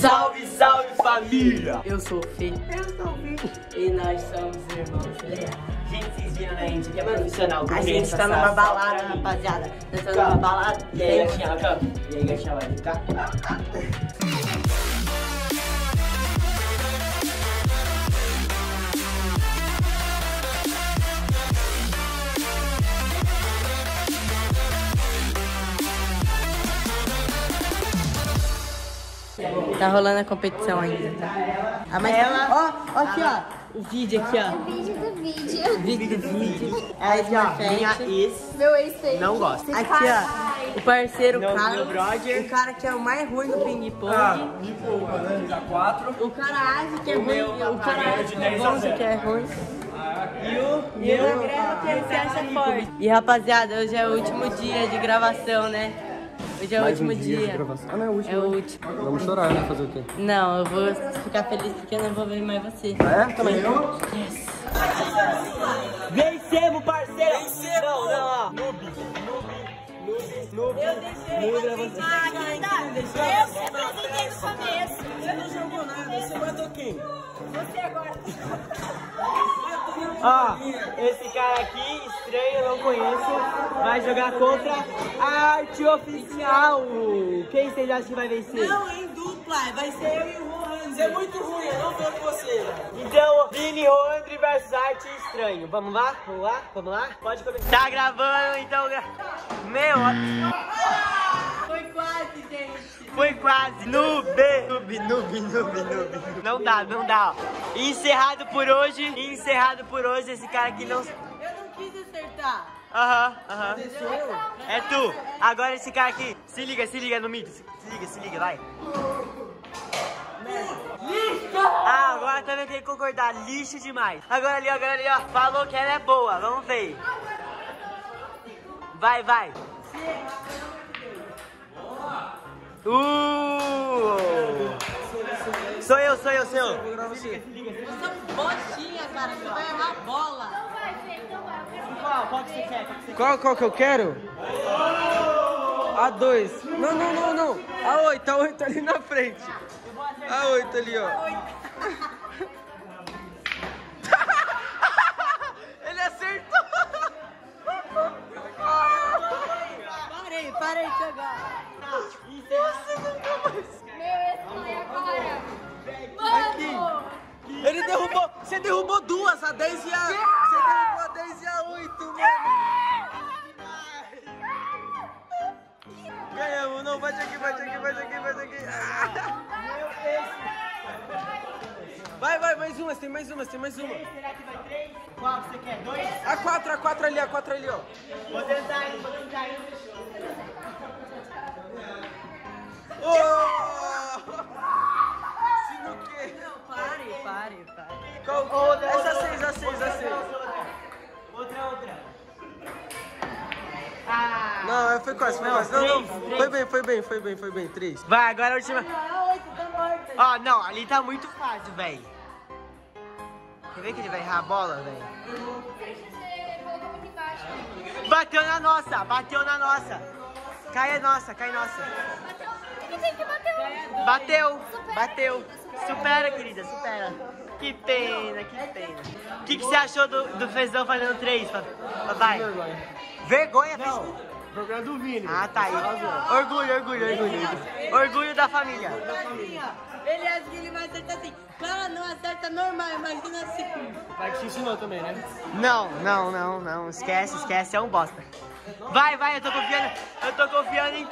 Salve, salve família! Eu sou o Fê. Eu sou o Fê. E nós somos Irmãos Leal. Gente, vocês viram na Índia que é profissional do mesmo. A gente tá numa balada, rapaziada. Nós estamos numa balada. E aí, gatinha, ela canta. E aí, gatinha, vai ficar. Tá rolando a competição ainda, tá? Ah, mas ela... Ó, aqui, ó. O vídeo aqui, ó. O vídeo. Aqui, ó. Minha ex. Meu ex não gosta. Aqui, ó. O parceiro, o cara. Meu brother. O cara que é o mais ruim no ping-pong. Ah, ping-pong. O cara acha que é ruim. O cara acha que é ruim. E o Magrelo que se acha forte. E, rapaziada, hoje é o último dia de gravação, né? Hoje é o último dia. Ah, não, é o último. É o último. Vamos chorar, né? Fazer o quê? Não, eu vou ficar feliz porque eu não vou ver mais você. É? Também. Yes. Vencemos, parceiro! Vencemos! Não, ó. Noob. Eu deixei. Muda você. Ah, eu se apresentei no começo. Você não jogou nada, você matou quem? Você agora. Ó, esse cara aqui, estranho, eu não conheço, vai jogar contra a Arte Oficial. Quem vocês acham que vai vencer? Não, em dupla, vai ser eu e o Roandre. É muito ruim, eu não vou com você. Então, Vini, Roandre versus Arte Estranho. Vamos lá? Vamos lá? Vamos lá? Pode começar. Tá gravando, então... Meu... Ah! Foi quase, gente. Foi quase. Noob. Não dá, ó. Encerrado por hoje. Esse cara aqui não... Eu não quis acertar. Aham. É tu. Agora esse cara aqui. Se liga no mito. Se liga, vai. Lixo! Ah, agora também tem que concordar. Lixo demais. Agora ali, ó. Falou que ela é boa. Vamos ver. Vai. Sou eu. Você é um botinha, cara. Você vai errar a bola. Não vai. Qual que você quer? Qual que eu quero? A2. Não. A8 ali na frente. A8 ali, ó. Ele acertou. Parei de jogar. Nossa, nunca mais. Meu, esse agora. Mano! Ele derrubou. Você derrubou duas, a 10 e a... Você derrubou a 10 e a 8, mano. Ganhamos, não. Bate aqui. Meu peixe. Vai, mais uma. Será que vai 3? Qual você quer? 2? A 4 ali, ó. Vou tentar indo, fechou. Pare. Qual? Essa seis. Outra. Ah! Não, foi quase. Não. Foi bem. 3. Vai, agora a última. Ah, 8 tá morta. Ah, não, ali tá muito fácil, velho. Quer ver que ele vai errar a bola, velho? Você colocou muito embaixo. Bateu na nossa. Cai a nossa. Bateu. Supera, querida, supera. Que pena. O que você achou do Fezão fazendo 3, papai? Vergonha, Fezão? Não, vergonha do Vini. Ah, tá aí. Orgulho. Orgulho da família. Ele acha que ele vai acertar assim. Cara, não acerta normal, imagina assim. Vai que te ensinou também, né? Não. Esquece, é um bosta. Vai, eu tô confiando em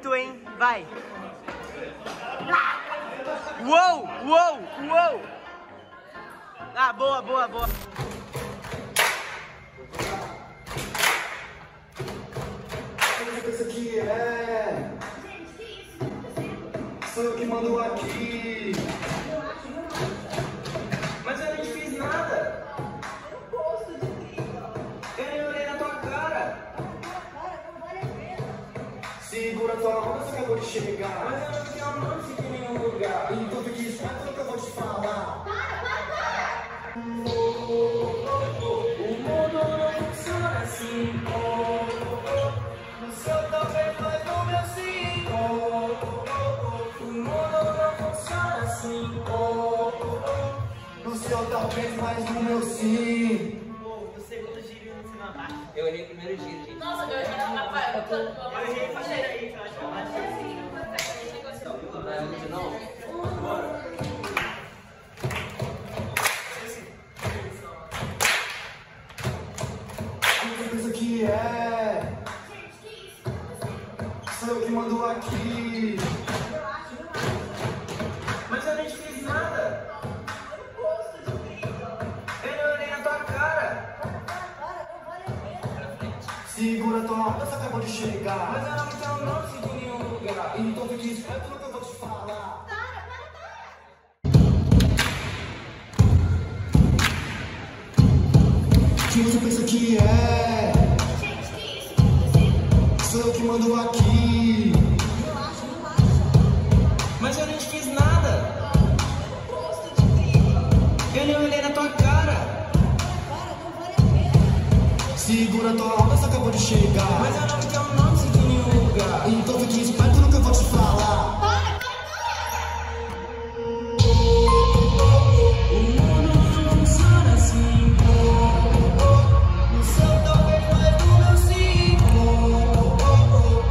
tu, hein? Vai. Uou! Ah, boa. Isso aqui é... Gente, que isso? Sou eu que mando aqui. Mas eu nem fiz nada. Eu não gosto de ti. Eu nem olhei na tua cara. Não vale a pena. Segura a tua mão, que eu vou te chegar. Mas eu não tenho a mão. Então fique esperto que eu vou te falar. Para! O mundo não funciona assim. O seu talvez vai do meu sim. seu talvez, mas no meu sim. Pô, no segundo giro eu não sei nadar. Eu olhei o primeiro giro, gente. Nossa, eu já não apaguei. Eu olhei pra aí, eu acho que eu acho. Não, não. Bora. Isso aqui é. Gente, que isso? Sou eu que mando aqui. Segura tua onda, você acabou de chegar. Mas ela não sinto em nenhum lugar. E então fique esperto no que eu vou te falar. Para! Quem você pensa que é? Gente, que isso? Que sou eu que mando aqui. Relaxa, relaxa. Mas eu não te fiz nada. Eu gosto de mim. Eu nem olhei na tua cara. Segura tua onda, você acabou de chegar. Mas eu não me quero não sentir em nenhum lugar. Então fique esperto no que eu vou te falar. O mundo não funciona assim. No seu talvez, mas no meu sim.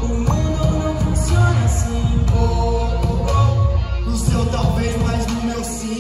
O mundo não funciona assim. No seu talvez, mas no meu sim.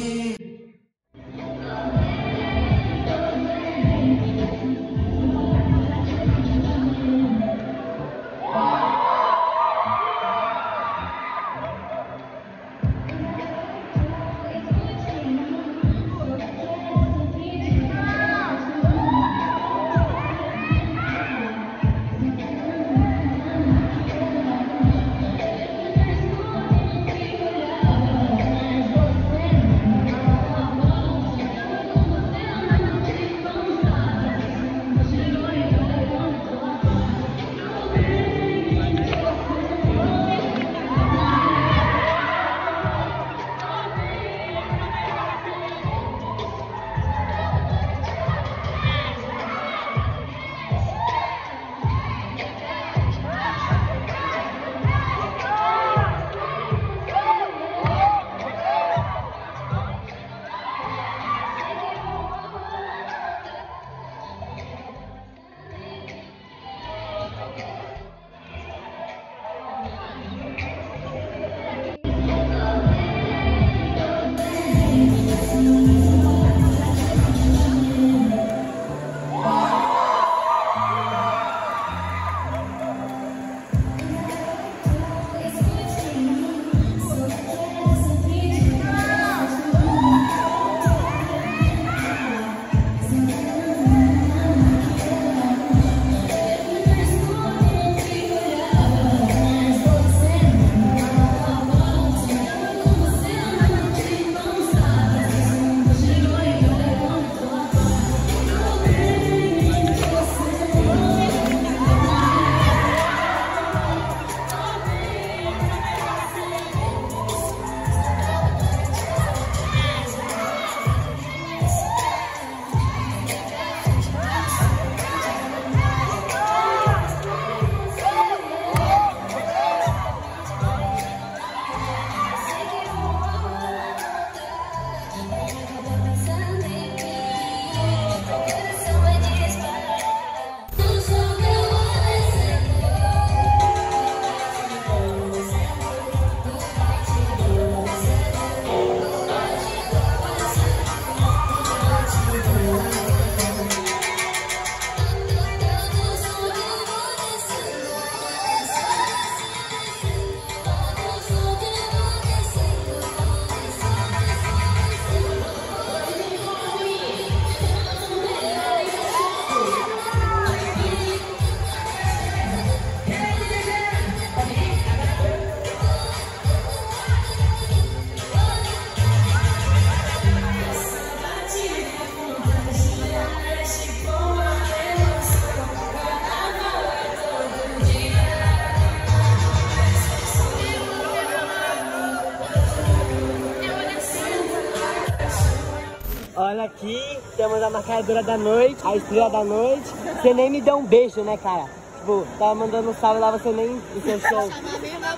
Olha aqui, temos a marcadora da noite, a estrela da noite. Você nem me deu um beijo, né, cara? Tipo, tava mandando um salve lá, você nem... Você achou a minha mulher?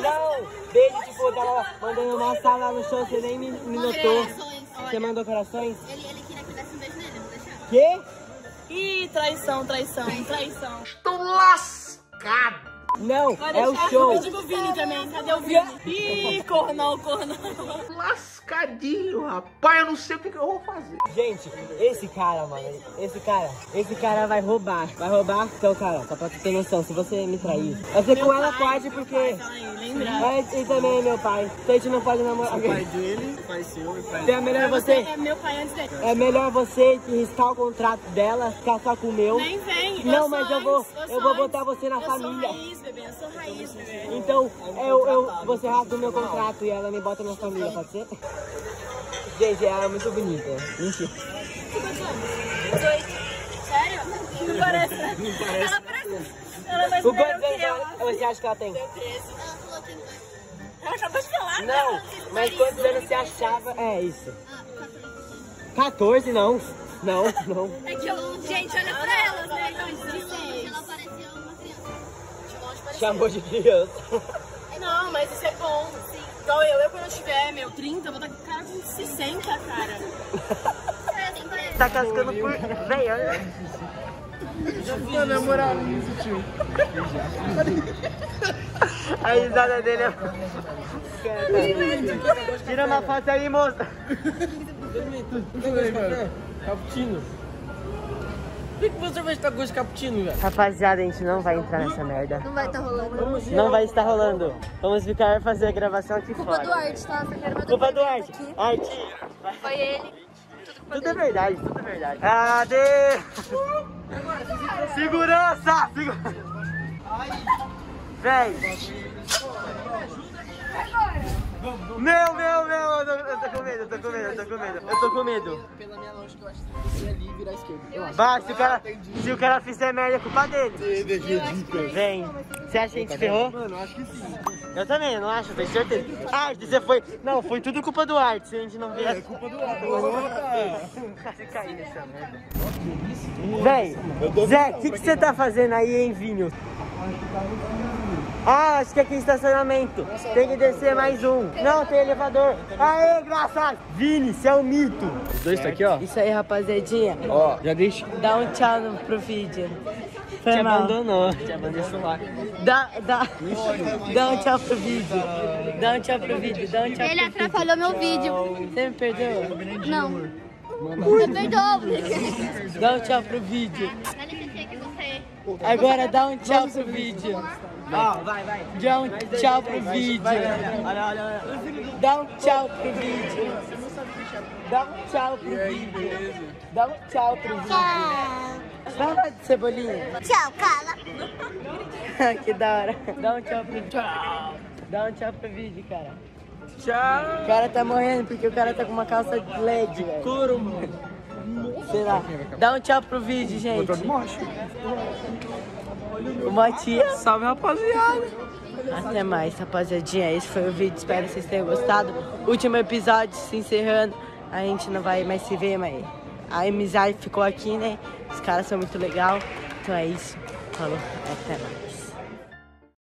Não! Desde tipo, tava mandando uma sala no chão, você nem me notou. Corações. Você mandou corações? Ele queria que eu desse um beijo nele, eu vou deixar. Quê? Ih, traição. Estou lascado. Não, pode é deixar, o show. Eu digo Vini também, cadê o Vini? Ih, cornão. Lascadinho, rapaz, eu não sei o que eu vou fazer. Gente, esse cara, mano, esse cara vai roubar. Então, cara, só pra tu ter noção, se você me trair, eu sei com ela pode, porque... Mas ele também é meu pai, então a gente não pode namorar. O pai dele, o pai seu e o pai dele. É melhor você... É meu pai antes dele. É melhor você riscar o contrato dela, ficar só com o meu. Nem vem, não, mas eu vou botar você na família. Eu sou raiz, bebê. Então, você rasga o meu contrato e ela me bota na família, pode ser? Gente, ela é muito bonita. Mentira. Que quantos anos? 18. Sério? Não parece, né? Ela vai ser melhor que eu. Você acha que ela tem? Ela falou que não. Ela acabou de falar. Não, mas quantos anos você achava? É isso. 14, não. Não. É que eu... Gente, olha pra elas, né? Ela parecia uma criança. Chamou de criança. Não, mas isso é bom. Sim. Então eu quando eu tiver, meu, 30, eu vou estar com cara com 60, cara. Tá cascando por... Véi, olha. Tô namorando isso, tio. A risada dele é... Tira uma foto aí, moça. Caputino. Por que você vai estar com esse cappuccino, velho? Rapaziada, a gente não vai entrar nessa merda. Não vai estar rolando. Não vai estar rolando. Vamos ficar fazer a gravação aqui fora. Culpa do Arte, tá? Culpa do Arte. Arte. Foi ele. Tudo é verdade, tudo é verdade. Cadê? Segurança! Véi. Eu tô com medo. Pela minha lógica, eu acho que você é ali e virar à esquerda. Bah, se o cara fizer merda, é culpa dele. Vem. Você acha que a gente ferrou? Mano, eu acho que sim. Eu também, eu não acho, tenho certeza. Arte, você foi... Não, foi tudo culpa do Arte, se a gente não vê... É culpa do Arte. Você caiu nessa merda. Véi, Zé, o que você tá fazendo aí, hein, Vinho? Ah, acho que aqui é estacionamento. Tem que descer mais um. Não, tem elevador. Aê, graças! Vini, você é um mito. Os dois tá aqui, ó. Isso aí, rapaziadinha. Ó, já deixa. Dá um tchau pro vídeo. Foi te mal. Abandonou. Te abandonou lá. Dá um tchau pro vídeo. Dá um tchau pro vídeo. Ele atrapalhou meu vídeo. Você me perdoou? Não. Você perdoou. Dá um tchau pro vídeo. Agora dá um tchau pro vídeo. Vai. Dá um tchau pro vídeo. Olha. Dá um tchau pro vídeo. Dá um tchau pro vídeo. Vai lá de cebolinha. Tchau, cala. Que da hora. Dá um tchau pro vídeo, cara. Tchau. O cara tá morrendo porque o cara tá com uma calça LED. De couro, mano. Sei lá. Dá um tchau pro vídeo, gente. O Matias. Salve, rapaziada. Até mais, rapaziadinha. Esse foi o vídeo. Espero que vocês tenham gostado. Último episódio se encerrando. A gente não vai mais se ver, mas a amizade ficou aqui, né? Os caras são muito legais. Então é isso. Falou. Até mais.